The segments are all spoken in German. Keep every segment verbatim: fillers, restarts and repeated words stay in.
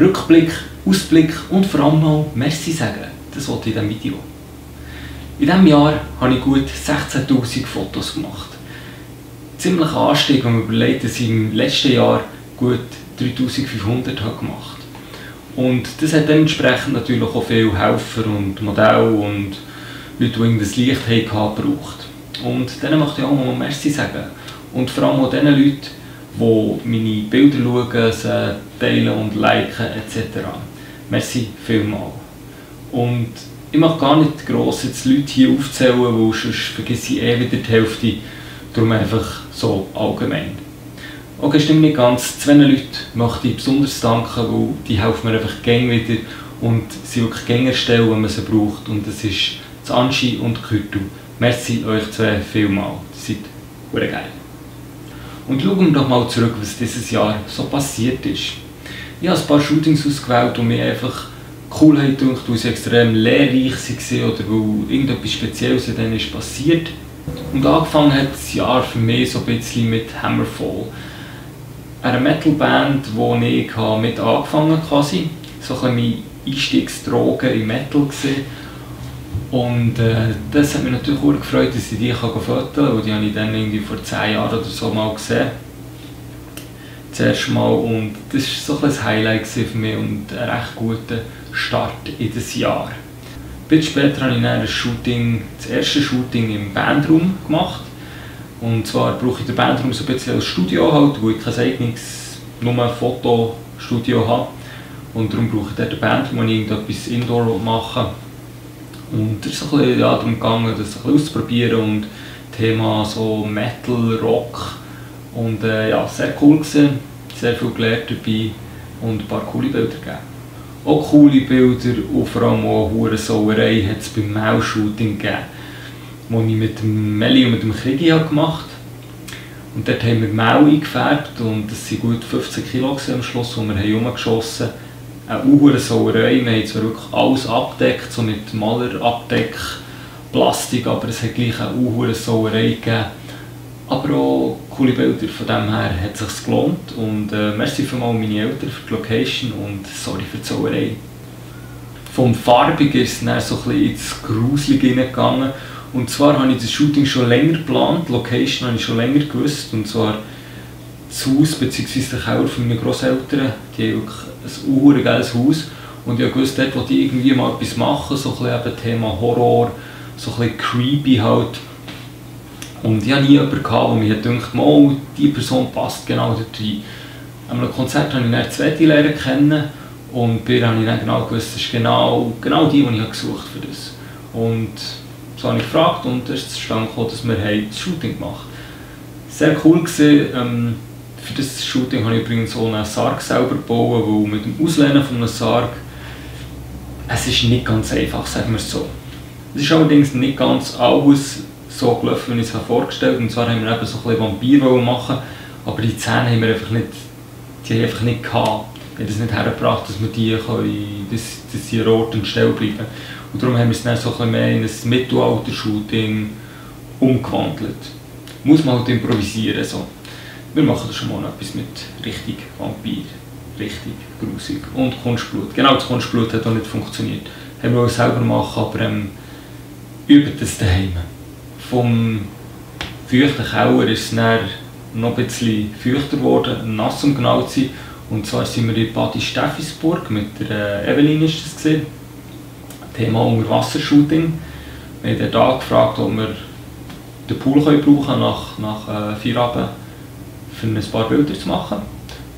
Rückblick, Ausblick und vor allem mal Merci sagen. Das wollte ich in diesem Video. In diesem Jahr habe ich gut sechzehntausend Fotos gemacht. Ziemlich ein Anstieg, wenn man überlegt, dass ich im letzten Jahr gut dreitausendfünfhundert habe gemacht. Und das hat dementsprechend natürlich auch viele Helfer und Modelle und Leute, die das Licht haben, gebraucht. Und denen möchte ich auch mal Merci sagen. Und vor allem auch den Leuten, die meine Bilder schauen, sie teilen und liken et cetera. Merci vielmals. Und ich mag gar nicht gross jetzt Leute hier aufzählen, weil sonst vergesse ich eh wieder die Hälfte. Darum einfach so allgemein. Okay, stimmt nicht ganz. Zwei Leute möchte ich besonders danken, weil die helfen mir einfach gäng wieder und sie wirklich gäng erstellen, wenn man sie braucht. Und das ist das Anschi und Kürtel. Merci euch zwei vielmals. Ihr seid verdammt geil. Und schauen wir doch mal zurück, was dieses Jahr so passiert ist. Ich habe ein paar Shootings ausgewählt, die mir einfach cool haben gedacht, weil sie extrem lehrreich waren oder weil irgendetwas Spezielles in denen ist passiert. Und angefangen hat das Jahr für mich so ein bisschen mit Hammerfall. Eine Metalband, die ich mit angefangen habe. So ein bisschen meine Einstiegsdroge im Metal gesehen. Und äh, das hat mich natürlich auch gefreut, dass ich die fotografieren kann, weil die habe ich dann irgendwie vor zehn Jahren oder so mal gesehen. Zuerst mal, und das war so ein bisschen ein Highlight für mich und ein recht guter Start in das Jahr. Ein bisschen später habe ich dann ein Shooting, das erste Shooting im Bandraum gemacht. Und zwar brauche ich den Bandraum so ein bisschen als Studio, halt, wo ich kein eigenes nur Fotostudio habe. Und darum brauche ich den Bandraum, wenn ich irgendetwas Indoor machen will. Und es ist so ein bisschen ja, darum gegangen, das ein bisschen auszuprobieren. Und Thema so Metal, Rock. Und äh, ja, sehr cool gewesen, sehr viel gelernt dabei und ein paar coole Bilder gegeben. Auch coole Bilder und vor allem auch eine Sauerei hat es beim Mail-Shooting gegeben, das ich mit dem Meli und mit dem Krigi gemacht habe. Und dort haben wir Mail eingefärbt und das waren gut fünfzehn Kilo am Schluss, die wir herumgeschossen haben. Eine Sauerei, wir haben zwar wirklich alles abdeckt, so mit Malerabdeck, Plastik, aber es hat gleich eine Sauerei gegeben. Aber auch coole Bilder, von dem her hat es sich gelohnt. Und äh, merci vielmals meine Eltern für die Location und sorry für die Zauerei. Vom Farbig ist es dann so ein bisschen ins Gruselige hineingegangen. Und zwar habe ich das Shooting schon länger geplant, die Location habe ich schon länger gewusst. Und zwar das Haus bzw. der Keller von meinen Grosseltern. Die haben wirklich ein geiles Haus. Und ich wusste, dort wollte ich irgendwie mal etwas machen, so ein bisschen Thema Horror, so ein bisschen creepy halt. Und ich hatte nie jemanden, der mir dachte, oh, diese Person passt genau dorthin. An einem Konzert habe ich dann zwei Lehrer kennen und bei ihr habe ich dann genau gewusst, das ist genau, genau die, die ich gesucht habe für das. Und so habe ich gefragt und es ist zustande gekommen, dass wir das Shooting gemacht haben. Sehr cool gewesen. Für das Shooting habe ich übrigens auch einen Sarg selber gebaut, weil mit dem Auslehnen von einem Sarg, es ist nicht ganz einfach, sagen wir es so. Es ist allerdings nicht ganz alles so gelaufen, wie ich es vorgestellt habe. Und zwar haben wir eben so ein bisschen Vampir machen, aber die Zähne haben wir einfach nicht, die haben einfach nicht gehabt. Wir haben das nicht hergebracht, dass wir die können, dass, dass sie rot und still bleiben. Und darum haben wir es dann so ein bisschen mehr in ein Mittelalter-Shooting umgewandelt. Muss man halt improvisieren. So. Wir machen da schon mal etwas mit richtig Vampir, richtig grusig und Kunstblut. Genau, das Kunstblut hat auch nicht funktioniert. Haben wir auch selber machen, aber ähm, üben das daheim. Vom feuchten Keller ist es noch ein bisschen feuchter geworden, nass um genau zu sein. Und zwar sind wir in Bad Steffisburg, mit der Evelyn ist das gesehen. Thema Unterwassershooting. Wir haben dort angefragt, ob wir den Pool können brauchen nach, nach äh, Feierabend, um ein paar Bilder zu machen.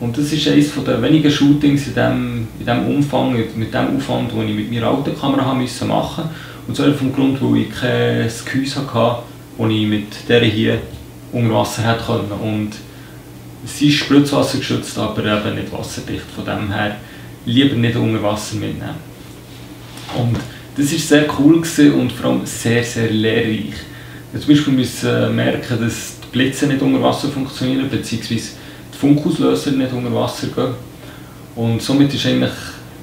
Und das ist eines der wenigen Shootings in diesem in dem Umfang, mit dem Aufwand, den ich mit meiner alten Kamera haben müssen machen. Und zwar vom Grund, weil ich kein Gehäuse hatte, das ich mit dieser hier unter Wasser hätte können. Und sie ist Spritzwasser geschützt, aber eben nicht wasserdicht. Von dem her lieber nicht unter Wasser mitnehmen. Und das war sehr cool und vor allem sehr, sehr lehrreich. Zum Beispiel müssen wir merken, dass die Blitze nicht unter Wasser funktionieren, bzw. die Funkauslöser nicht unter Wasser gehen. Und somit ist eigentlich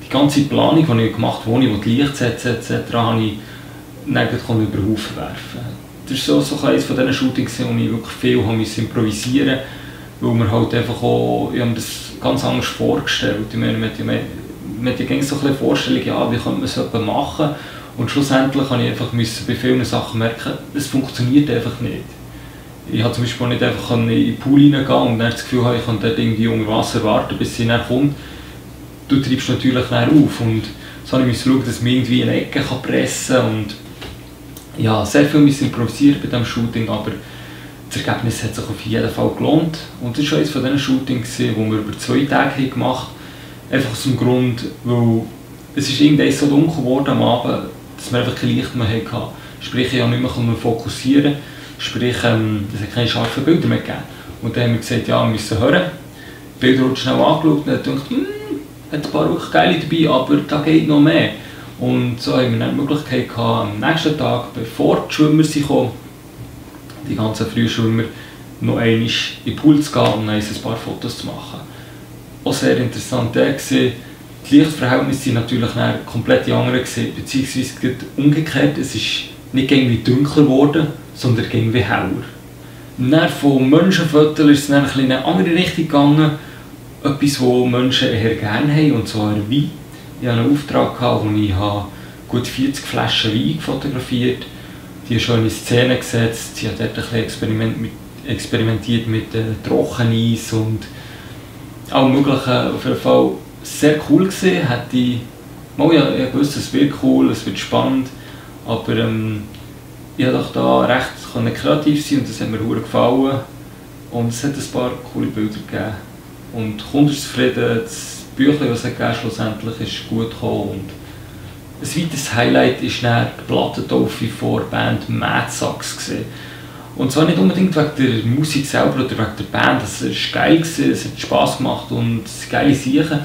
die ganze Planung, die ich gemacht habe, wo ich die Licht setze et cetera, konnte ich dann über den Haufen werfen. Das war so, so eines von diesen Shootings, wo ich wirklich viel musste improvisieren musste, weil mir halt einfach auch, ich habe mir das ganz anders vorgestellt. Ich meine, man hat ja man hat ja gängig so eine Vorstellung, ja, wie könnte man so etwas machen. Und schlussendlich habe ich einfach bei vielen Sachen merken, es funktioniert einfach nicht. Ich konnte zum Beispiel nicht einfach in den Pool hineingehen und dann das Gefühl haben, ich könnte dort irgendwie unter Wasser warten, bis sie dann kommt. Du treibst natürlich dann auf. Und so musste ich schauen, dass man irgendwie in eine Ecke pressen kann. Und ja, sehr viel improvisiert bei diesem Shooting, aber das Ergebnis hat sich auf jeden Fall gelohnt. Und das war eines von diesen Shootings, die wir über zwei Tage gemacht haben. Einfach aus dem Grund, weil es ist irgendwann so dunkel geworden am Abend, dass wir einfach kein Licht mehr hatten. Sprich, ich konnte nicht mehr fokussieren. Sprich, ähm, es hat keine scharfen Bilder mehr gegeben. Und dann haben wir gesagt, ja, wir müssen hören. Die Bilder wurden schnell angeschaut und dann dachte ich, hat ein paar wirklich geile dabei, aber da geht noch mehr. Und so haben wir dann die Möglichkeit gehabt, am nächsten Tag, bevor die Schwimmer kamen, die ganzen Frühschwimmer, noch einmal in den Pool zu gehen und dann ein paar Fotos zu machen. Auch sehr interessant war, die Lichtverhältnisse waren natürlich komplett die anderen, beziehungsweise umgekehrt, es ist nicht irgendwie dunkler geworden, sondern irgendwie heller. Dann von Menschenvierteln ist es dann in eine andere Richtung gegangen, etwas, das Menschen eher gerne haben, und zwar Wein. Ich hatte einen Auftrag, wo ich gut vierzig Flaschen Wein fotografiert habe. Die haben schöne Szenen gesetzt, sie hat dort ein bisschen experiment mit, experimentiert mit äh, Trockeneis und allem möglichen. Auf jeden Fall sehr cool gewesen. Hat die, mal, ja, ich wusste, es wird cool, es wird spannend, aber ähm, ich konnte da recht kreativ sein und das hat mir sehr gefallen. Und es hat ein paar coole Bilder gegeben. Und Kunden sind zufrieden, das Büchlein, das es gegeben hat, schlussendlich ist gut gekommen. Und ein weiteres Highlight war die Plattentaufe von der Band Metzachs. Und zwar nicht unbedingt wegen der Musik selber oder wegen der Band. Es war geil, es hat Spass gemacht und geile Sachen.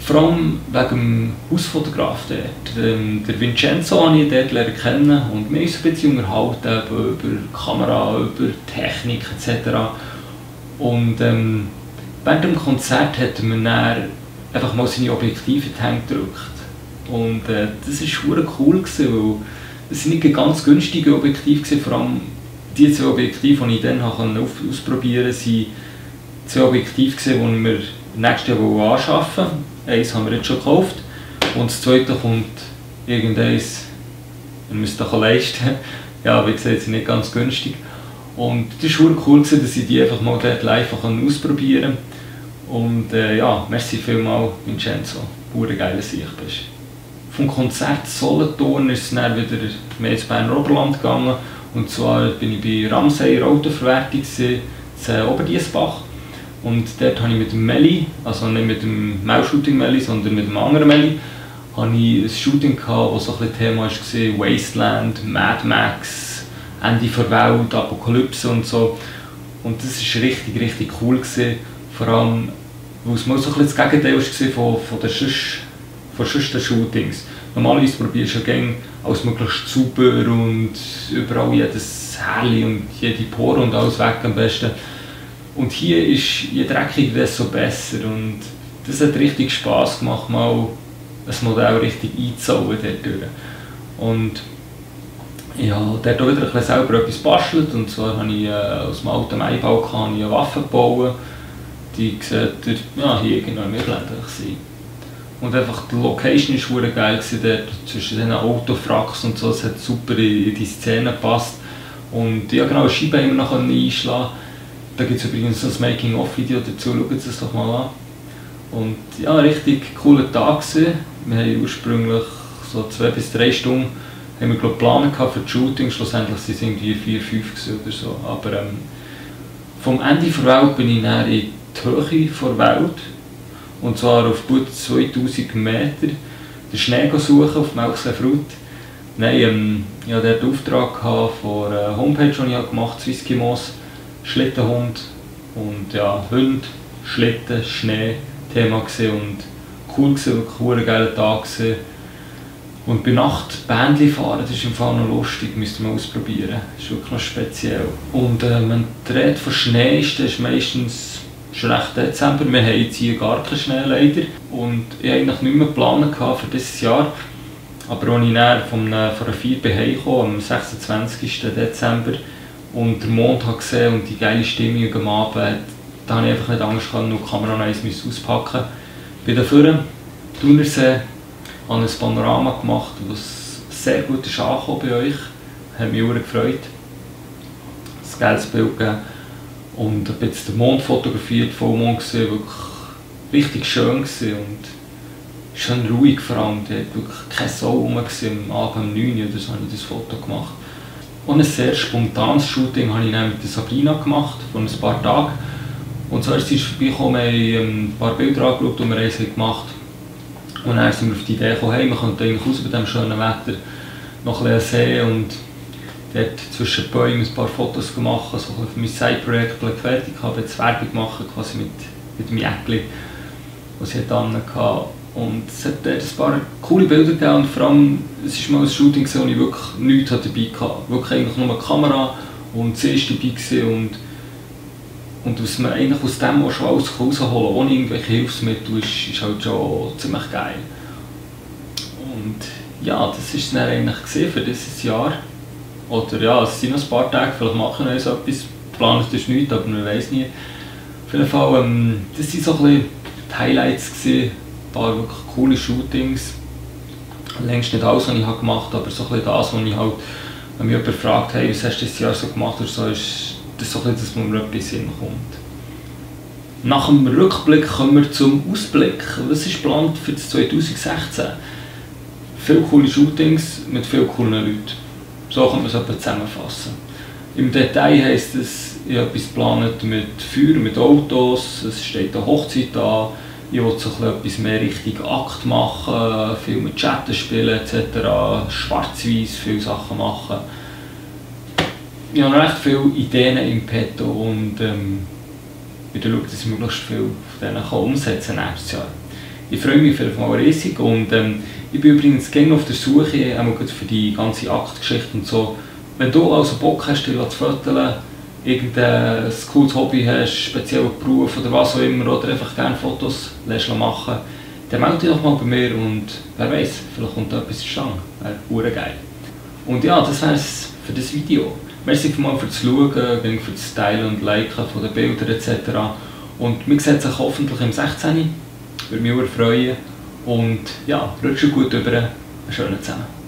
Vor allem wegen dem Hausfotograf dort. Der Vincenzo habe ich dort lernen kennen und wir haben uns ein bisschen unterhalten über Kamera, über Technik et cetera. Und ähm, während dem Konzert hat man dann einfach mal seine Objektive in die Hände gedrückt. Und äh, das war sehr cool, weil es nicht ganz günstige Objektive waren. Vor allem die zwei Objektive, die ich dann ausprobieren konnte, waren zwei Objektive, die wir nächstes Jahr anschaffen wollten. Eins haben wir jetzt schon gekauft und das zweite kommt irgendeins, wir müssen das leisten. Ja, wie gesagt, sie sind nicht ganz günstig. Und das war cool, dass ich die einfach mal dort live ausprobieren konnte. Und äh, ja, merci vielmals, Vincenzo. Eine geile Sicht bist. Vom Konzert Solothurn ist es dann wieder mehr ins Berner Oberland gegangen. Und zwar bin ich bei Ramsey in der Autoverwertung in Oberdiesbach. Und dort habe ich mit dem Melli, also nicht mit dem Mail-Shooting Melli, sondern mit dem anderen Melli, habe ich ein Shooting gehabt, das so ein Thema war, Wasteland, Mad Max, Ende der Welt, Apokalypse und so. Und das war richtig, richtig cool gewesen. Vor allem, weil es mal so ein bisschen das Gegenteil war von, von den sonstigen Shootings. Normalerweise probierst du ja gerne alles möglichst sauber und überall jedes Härli und jede Pore und alles weg am besten. Und hier ist je dreckiger, desto besser. Und das hat richtig Spass gemacht, mal ein Modell richtig einzuhauen dadurch. Und ich habe dort auch wieder selber etwas gebastelt. Und zwar habe ich aus dem alten Maibau eine Waffe gebaut. Die seht ihr, ja, hier genau mehr ländlich sein. Und einfach die Location war sehr geil dort, zwischen diesen Autofracks und so, es hat super in die Szene gepasst. Und ja, genau, eine Scheibe immer noch einschlagen. Da gibt es übrigens ein Making-of-Video dazu, schaut es doch mal an. Und ja, ein richtig cooler Tag gewesen. Wir haben ursprünglich so zwei bis drei Stunden haben wir, glaub, geplant für das Shooting, schlussendlich waren es irgendwie vier, fünf oder so. Aber ähm, vom Ende der Welt bin ich näher in die Höhe der Welt, und zwar auf gut zweitausend Meter, den Schnee suchen auf Melchsee-Frutt. Nein, ähm, ich hatte den Auftrag von einer Homepage, die ich gemacht habe, Swissgimos, Schlittenhund und ja, Hund, Schlitten, Schnee, Thema gewesen und cool gewesen, cool, ein geiler Tag gewesen. Und bei Nacht Bändchen fahren, das ist im Fall noch lustig, müsste man ausprobieren, das ist wirklich noch speziell. Und äh, wenn die Rede von Schnee ist, das ist meistens schon recht Dezember, wir haben jetzt hier gar keinen Schnee leider. Und ich hatte eigentlich nicht mehr geplant für dieses Jahr. Aber als ich dann von einer Feier bei Hause kam, am sechsundzwanzigsten Dezember, und den Mond habe gesehen und die geile Stimmung am Abend, da konnte ich einfach nicht anders, nur die Kamera noch eins auspacken. Ich bin da vorne, Thunersee habe ein Panorama gemacht, das sehr gut ist angekommen bei euch. Hat mich sehr gefreut. Ein geiles Bild gegeben. Und ich habe jetzt den Mond fotografiert, Vollmond gesehen, wirklich richtig schön gewesen und schön ruhig vor allem. Da war wirklich keine Sau rum, am Abend um neun Uhr oder so habe ich das Foto gemacht. Und ein sehr spontanes Shooting habe ich dann mit Sabrina gemacht, vor ein paar Tagen. Und zuerst ist sie vorbeigekommen, wir haben ein paar Bilder angeschaut und wir haben sie gemacht. Und dann sind wir auf die Idee gekommen, hey, wir könnten eigentlich raus bei diesem schönen Wetter noch ein bisschen sehen und dort zwischen Bäumen ein paar Fotos gemacht, so also für mein Side-Projekt fertig. Ich habe jetzt Werbung gemacht, quasi mit, mit meinem Äckchen, das ich dann hatte. Und es hat dort ein paar coole Bilder gegeben und vor allem, es war mal ein Shooting, wo ich wirklich nichts dabei hatte. Wirklich eigentlich nur eine Kamera und sie war dabei und Und was man eigentlich aus dem schon alles rausholen kann, ohne irgendwelche Hilfsmittel, ist, ist halt schon ziemlich geil. Und ja, das war es dann eigentlich für dieses Jahr. Oder ja, es sind noch ein paar Tage, vielleicht machen wir uns etwas. Geplant ist nichts, aber man weiß nie. Auf jeden Fall, ähm, das waren so ein bisschen die Highlights gewesen. Ein paar wirklich coole Shootings. Längst nicht alles, was ich gemacht habe, aber so ein bisschen das, was ich halt, wenn mich jemand fragt, hey, was hast du dieses Jahr so gemacht oder so, ist, das ist so etwas, dass man mir etwas in den Sinn kommt. Nach dem Rückblick kommen wir zum Ausblick. Was ist geplant für das zwanzig sechzehn? Viele coole Shootings mit vielen coolen Leuten. So kann man es etwa zusammenfassen. Im Detail heisst es, ich habe etwas geplant mit Feuer, mit Autos, es steht eine Hochzeit an, ich will so etwas mehr Richtung Akt machen, viel mit Chatten spielen et cetera, schwarz-weiß viele Sachen machen. Ich habe noch recht viele Ideen im Petto und ähm, ich schaue, dass ich möglichst viel von denen kann umsetzen kann nächstes Jahr. Ich freue mich auf jeden Fall riesig und ähm, ich bin übrigens gerne auf der Suche, einmal für die ganze Aktgeschichte und so. Wenn du also Bock hast, dich zu fotografieren, irgendein cooles Hobby hast, speziellen Beruf oder was auch immer, oder einfach gerne Fotos machen, dann melde dich doch mal bei mir und wer weiß, vielleicht kommt da etwas zustande. Wäre geil. Und ja, das wäre es für das Video. Merci vielmals für das Schauen, für das Teilen und Liken von den Bildern et cetera. Und wir sehen uns hoffentlich im sechzehn. Würde mich sehr freuen. Und ja, rutscht gut rüber. Einen schönen zusammen.